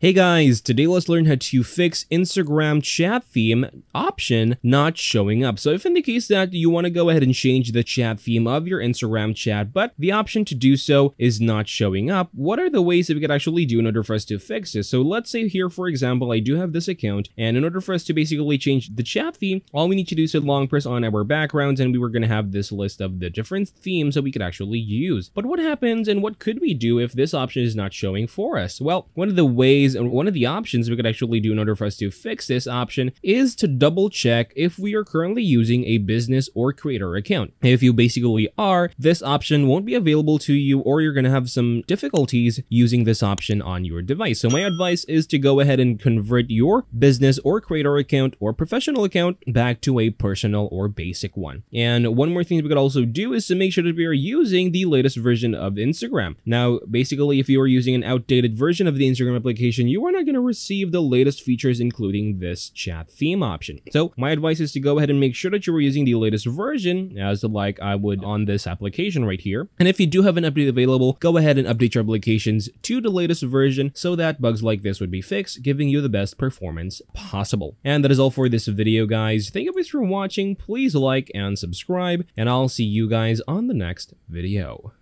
Hey guys, today let's learn how to fix Instagram chat theme option not showing up. So if in the case that you want to go ahead and change the chat theme of your Instagram chat, but the option to do so is not showing up, what are the ways that we could actually do in order for us to fix this? So let's say here, for example, I do have this account, and in order for us to basically change the chat theme, all we need to do is to long press on our backgrounds, and we were going to have this list of the different themes that we could actually use. But what happens and what could we do if this option is not showing for us? Well, one of the options we could actually do in order for us to fix this option is to double check if we are currently using a business or creator account. If you basically are, this option won't be available to you, or you're going to have some difficulties using this option on your device. So my advice is to go ahead and convert your business or creator account or professional account back to a personal or basic one. And one more thing we could also do is to make sure that we are using the latest version of Instagram. Now, basically, if you are using an outdated version of the Instagram application, you are not going to receive the latest features, including this chat theme option. So my advice is to go ahead and make sure that you are using the latest version, as like I would on this application right here. And if you do have an update available, go ahead and update your applications to the latest version so that bugs like this would be fixed, giving you the best performance possible. And that is all for this video, guys. Thank you guys for watching. Please like and subscribe, and I'll see you guys on the next video.